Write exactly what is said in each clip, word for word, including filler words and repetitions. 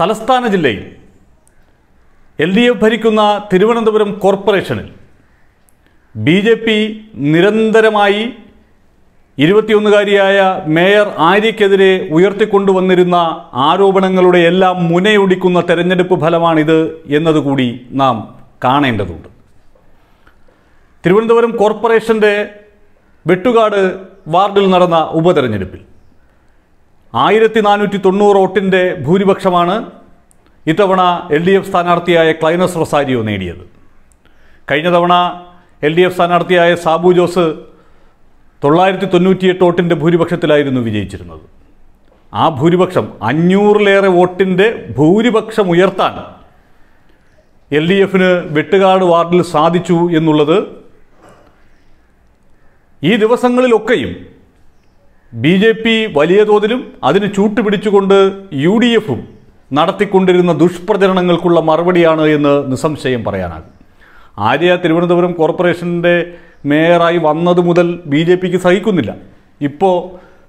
തലസ്ഥാന ജില്ലയിൽ L D F ഭരിക്കുന്ന തിരുവനന്തപുരം കോർപ്പറേഷനിൽ ബി ജെ പി നിരന്തരമായി ഇരുപത്തിയൊന്നുകാരിയായ മേയർ ആര്യയ്ക്കെതിരെ ഉയർത്തിക്കൊണ്ടുവന്നിരുന്ന ആരോപണങ്ങളുടെ എല്ലാം മുനയൊടിക്കുന്ന തെരഞ്ഞെടുപ്പ് ഫലമാണിത് എന്നതുകൂടി നാം കാണേണ്ടതുണ്ട്. തിരുവനന്തപുരം കോർപ്പറേഷൻ്റെ വെട്ടുകാട് വാർഡിൽ നടന്ന ഉപതെരഞ്ഞെടുപ്പിൽ ആയിരത്തി നാനൂറ്റി തൊണ്ണൂറ് വോട്ടിൻ്റെ ഭൂരിപക്ഷമാണ് ഇത്തവണ എൽ ഡി എഫ് സ്ഥാനാർത്ഥിയായ ക്ലൈനസ് റോസാരിയോ നേടിയത്. കഴിഞ്ഞ തവണ എൽ ഡി എഫ് സ്ഥാനാർത്ഥിയായ സാബു ജോസ് തൊള്ളായിരത്തി തൊണ്ണൂറ്റിയെട്ട് വോട്ടിൻ്റെ ഭൂരിപക്ഷത്തിലായിരുന്നു വിജയിച്ചിരുന്നത്. ആ ഭൂരിപക്ഷം അഞ്ഞൂറിലേറെ വോട്ടിൻ്റെ ഭൂരിപക്ഷം ഉയർത്താൻ എൽ ഡി എഫിന് വെട്ടുകാട് വാർഡിൽ സാധിച്ചു എന്നുള്ളത് ഈ ദിവസങ്ങളിലൊക്കെയും ബി ജെ പി വലിയ തോതിലും അതിന് ചൂട്ടുപിടിച്ചുകൊണ്ട് യു ഡി എഫും നടത്തിക്കൊണ്ടിരുന്ന ദുഷ്പ്രചരണങ്ങൾക്കുള്ള മറുപടിയാണ് എന്ന് നിസ്സംശയം പറയാനാകും. ആര്യ തിരുവനന്തപുരം കോർപ്പറേഷൻ്റെ മേയറായി വന്നത് മുതൽ ബി ജെ പിക്ക് സഹിക്കുന്നില്ല. ഇപ്പോൾ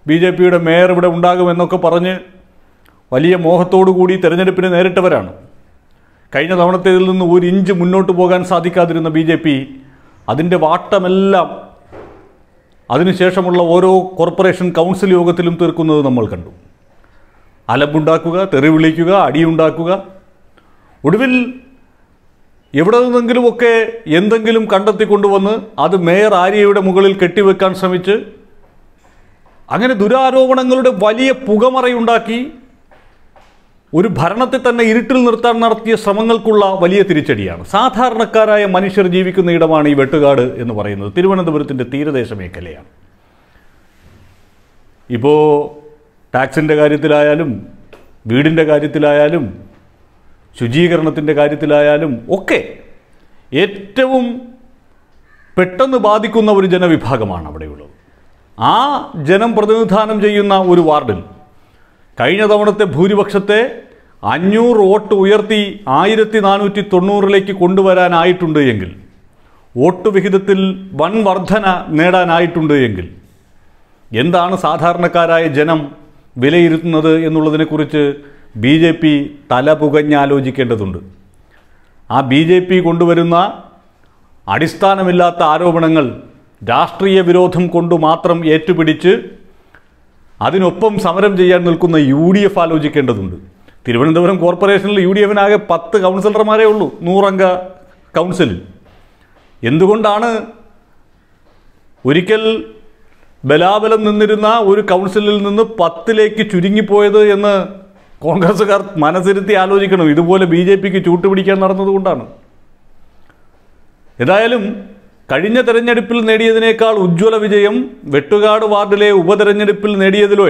ബി ജെ പിയുടെ മേയർ ഇവിടെ ഉണ്ടാകുമെന്നൊക്കെ പറഞ്ഞ് വലിയ മോഹത്തോടു കൂടി തെരഞ്ഞെടുപ്പിനെ നേരിട്ടവരാണ്. കഴിഞ്ഞ തവണത്തേതിൽ നിന്ന് ഒരു ഇഞ്ച് മുന്നോട്ട് പോകാൻ സാധിക്കാതിരുന്ന ബി ജെ പി അതിൻ്റെ വാട്ടമെല്ലാം അതിനുശേഷമുള്ള ഓരോ കോർപ്പറേഷൻ കൗൺസിൽ യോഗത്തിലും തീർക്കുന്നത് നമ്മൾ കണ്ടു. അലമ്പുണ്ടാക്കുക, തെറിവിളിക്കുക, അടിയുണ്ടാക്കുക, ഒടുവിൽ എവിടെ നിന്നെങ്കിലുമൊക്കെ എന്തെങ്കിലും കണ്ടെത്തിക്കൊണ്ടുവന്ന് അത് മേയർ ആര്യയുടെ മുകളിൽ കെട്ടിവെക്കാൻ ശ്രമിച്ച് അങ്ങനെ ദുരാരോപണങ്ങളുടെ വലിയ പുകമറയുണ്ടാക്കി ഒരു ഭരണത്തെ തന്നെ ഇരുട്ടിൽ നിർത്താൻ നടത്തിയ ശ്രമങ്ങൾക്കുള്ള വലിയ തിരിച്ചടിയാണ്. സാധാരണക്കാരായ മനുഷ്യർ ജീവിക്കുന്ന ഇടമാണ് ഈ വെട്ടുകാട് എന്ന് പറയുന്നത്. തിരുവനന്തപുരത്തിൻ്റെ തീരദേശ മേഖലയാണ്. ഇപ്പോൾ ടാക്സിൻ്റെ കാര്യത്തിലായാലും വീടിൻ്റെ കാര്യത്തിലായാലും ശുചീകരണത്തിൻ്റെ കാര്യത്തിലായാലും ഒക്കെ ഏറ്റവും പെട്ടെന്ന് ബാധിക്കുന്ന ഒരു ജനവിഭാഗമാണ് അവിടെയുള്ളത്. ആ ജനം പ്രതിനിധാനം ചെയ്യുന്ന ഒരു വാർഡിൽ കഴിഞ്ഞ തവണത്തെ ഭൂരിപക്ഷത്തെ അഞ്ഞൂറ് വോട്ട് ഉയർത്തി ആയിരത്തി നാനൂറ്റി തൊണ്ണൂറിലേക്ക് കൊണ്ടുവരാനായിട്ടുണ്ട് എങ്കിൽ, വോട്ട് വിഹിതത്തിൽ വൻ വർധന നേടാനായിട്ടുണ്ട് എങ്കിൽ, എന്താണ് സാധാരണക്കാരായ ജനം വിലയിരുത്തുന്നത് എന്നുള്ളതിനെക്കുറിച്ച് ബി ജെ പി തല പുകഞ്ഞാലോചിക്കേണ്ടതുണ്ട്. ആ ബി ജെ പി കൊണ്ടുവരുന്ന അടിസ്ഥാനമില്ലാത്ത ആരോപണങ്ങൾ രാഷ്ട്രീയ വിരോധം കൊണ്ടു മാത്രം ഏറ്റുപിടിച്ച് അതിനൊപ്പം സമരം ചെയ്യാൻ നിൽക്കുന്ന യു ഡി എഫ് ആലോചിക്കേണ്ടതുണ്ട്. തിരുവനന്തപുരം കോർപ്പറേഷനിൽ യു ഡി എഫിനാകെ പത്ത് കൗൺസിലർമാരേ ഉള്ളൂ, നൂറംഗ കൗൺസിലിൽ. എന്തുകൊണ്ടാണ് ഒരിക്കൽ ബലാബലം നിന്നിരുന്ന ഒരു കൗൺസിലിൽ നിന്ന് പത്തിലേക്ക് ചുരുങ്ങിപ്പോയത് എന്ന് കോൺഗ്രസ്സുകാർ മനസ്സിരുത്തി ആലോചിക്കണം. ഇതുപോലെ ബി ജെ പിക്ക് ചൂട്ടുപിടിക്കാൻ നടന്നതുകൊണ്ടാണ്. ഏതായാലും കഴിഞ്ഞ തെരഞ്ഞെടുപ്പിൽ നേടിയതിനേക്കാൾ ഉജ്ജ്വല വിജയം വെട്ടുകാട് വാർഡിലെ ഉപതെരഞ്ഞെടുപ്പിൽ നേടിയതിലോ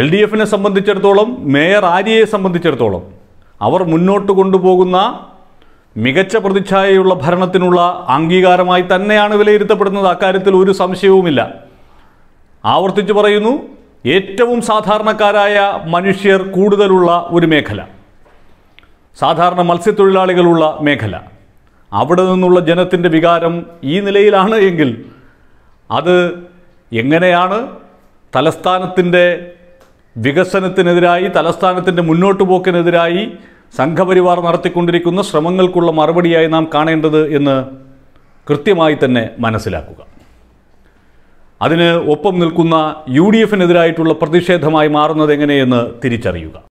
എൽ ഡി എഫിനെ സംബന്ധിച്ചിടത്തോളം, മേയർ ആര്യയെ സംബന്ധിച്ചിടത്തോളം അവർ മുന്നോട്ട് കൊണ്ടുപോകുന്ന മികച്ച പ്രതിച്ഛായയുള്ള ഭരണത്തിനുള്ള അംഗീകാരമായി തന്നെയാണ് വിലയിരുത്തപ്പെടുന്നത്. അക്കാര്യത്തിൽ ഒരു സംശയവുമില്ല. ആവർത്തിച്ചു പറയുന്നു, ഏറ്റവും സാധാരണക്കാരായ മനുഷ്യർ കൂടുതലുള്ള ഒരു മേഖല, സാധാരണ മത്സ്യത്തൊഴിലാളികളുള്ള മേഖല, അവിടെ നിന്നുള്ള ജനത്തിൻ്റെ വികാരം ഈ നിലയിലാണ് എങ്കിൽ അത് എങ്ങനെയാണ് തലസ്ഥാനത്തിൻ്റെ വികസനത്തിനെതിരായി, തലസ്ഥാനത്തിൻ്റെ മുന്നോട്ട് പോക്കിനെതിരായി സംഘപരിവാർ നടത്തിക്കൊണ്ടിരിക്കുന്ന ശ്രമങ്ങൾക്കുള്ള മറുപടിയായി നാം കാണേണ്ടത് എന്ന് കൃത്യമായി തന്നെ മനസ്സിലാക്കുക. അതിന് ഒപ്പം നിൽക്കുന്ന യു ഡി എഫിനെതിരായിട്ടുള്ള പ്രതിഷേധമായി മാറുന്നത് എങ്ങനെയെന്ന് തിരിച്ചറിയുക.